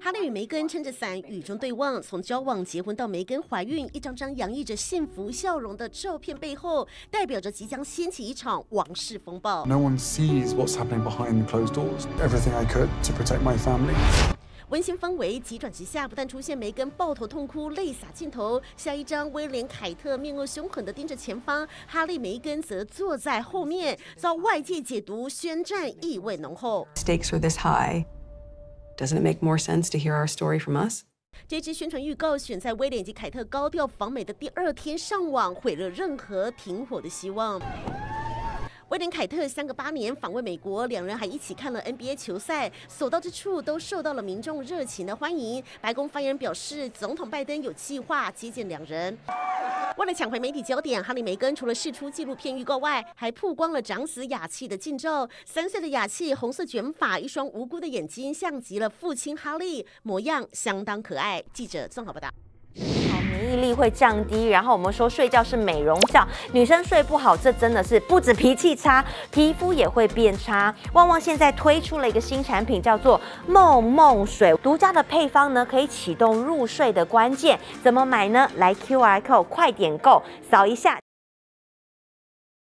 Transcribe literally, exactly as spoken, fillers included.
哈利与梅根撑着伞，雨中对望。从交往、结婚到梅根怀孕，一张张洋溢着幸福笑容的照片背后，代表着即将掀起一场王室风暴。No one sees what's happening behind closed doors. Everything I could to protect my family. 温馨氛围急转直下，不但出现梅根抱头痛哭、泪洒镜头，下一张威廉·凯特面恶凶狠地盯着前方，哈利·梅根则坐在后面，遭外界解读宣战意味浓厚。Stakes were this high. Doesn't it make more sense to hear our story from us? 这支宣传预告选在威廉以及凯特高调访美的第二天上网，毁了任何停火的希望。 威廉·凯特相隔八年访问美国，两人还一起看了 N B A 球赛，所到之处都受到了民众热情的欢迎。白宫发言人表示，总统拜登有计划接见两人。为了抢回媒体焦点，哈利·梅根除了释出纪录片预告外，还曝光了长子雅契的近照。三岁的雅契，红色卷发，一双无辜的眼睛，像极了父亲哈利，模样相当可爱。记者综合报道。 免疫力会降低，然后我们说睡觉是美容觉，女生睡不好，这真的是不止脾气差，皮肤也会变差。旺旺现在推出了一个新产品，叫做梦梦水，独家的配方呢，可以启动入睡的关键。怎么买呢？来 Q R code 快点购，扫一下。